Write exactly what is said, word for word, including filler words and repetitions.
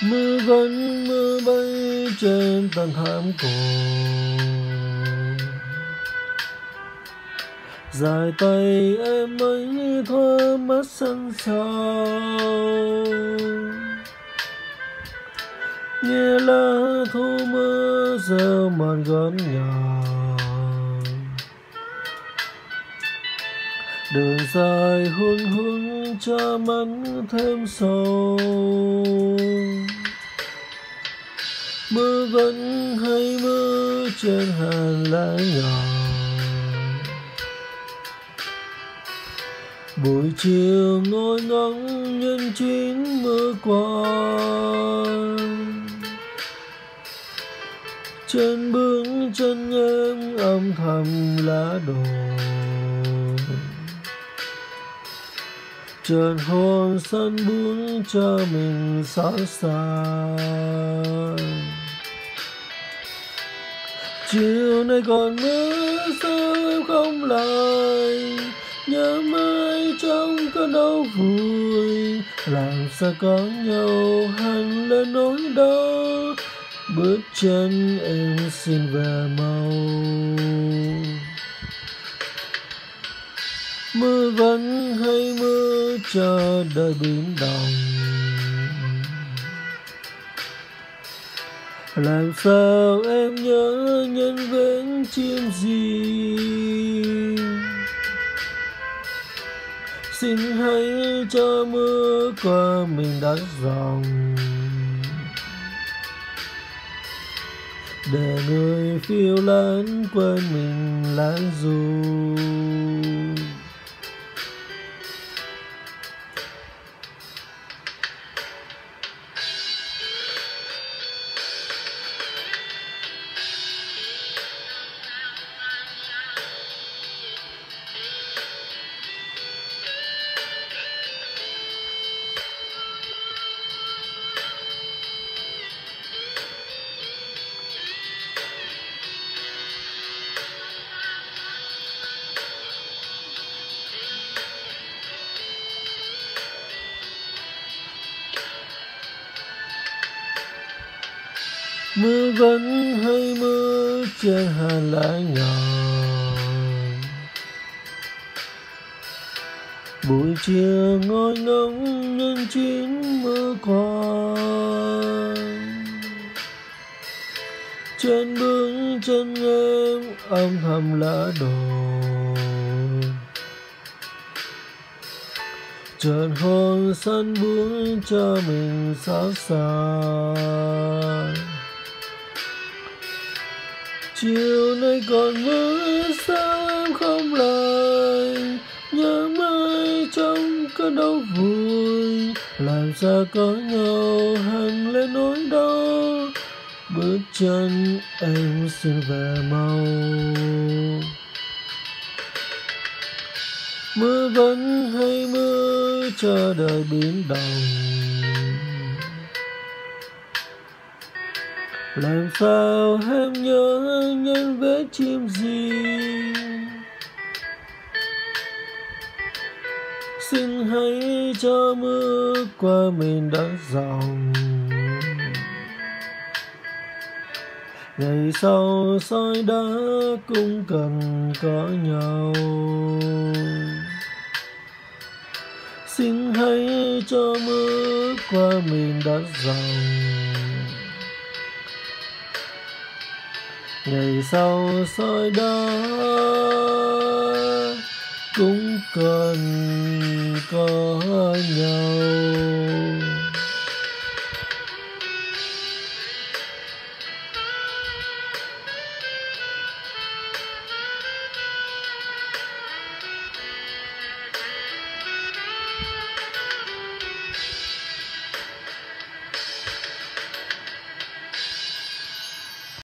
Mưa vẫn mưa bay trên tầng hàm cổ, dài tay em ấy thoa mắt sân sao, nghe lá thu mưa reo màn gắn nhà. Đường dài hun hun cha mắn thêm sâu, mưa vẫn hay mưa trên hàng lá nhỏ. Buổi chiều ngồi ngóng nhân chuyến mưa qua, trên bướng chân em âm thầm lá đổ. Trần hồn sân buông cho mình xót xa. Chiều nay còn mưa sao em không lại, nhớ mãi trong cơn đau vui. Làm sao có nhau hẳn lên nỗi đau, bước chân em xin về mau. Mưa vẫn hay mưa chờ đời biến động, làm sao em nhớ nhân vén chim gì. Xin hãy cho mưa qua mình đã dòng, để người phiêu lãng quên mình lãng du. Mưa vẫn hay mưa trên hàng lá nhỏ, buổi chiều ngồi ngóng nhân chuyến mưa qua, trên bước chân em âm thầm lá đổ. Trần hồn sân buông cho mình xót xa. Chiều nay còn mưa sao em không lại, nhớ mãi trong cơn đau vui. Làm sao có nhau hằn lên nỗi đau, bước chân em xin về mau. Mưa vẫn hay mưa cho đời biến động, làm sao em nhớ nhân vết chim gì. Xin hãy cho mưa qua mình đã dòng, ngày sau soi đá cũng cần có nhau. Xin hãy cho mưa qua mình đã dòng, ngày sau soi đó cũng cần có nhau.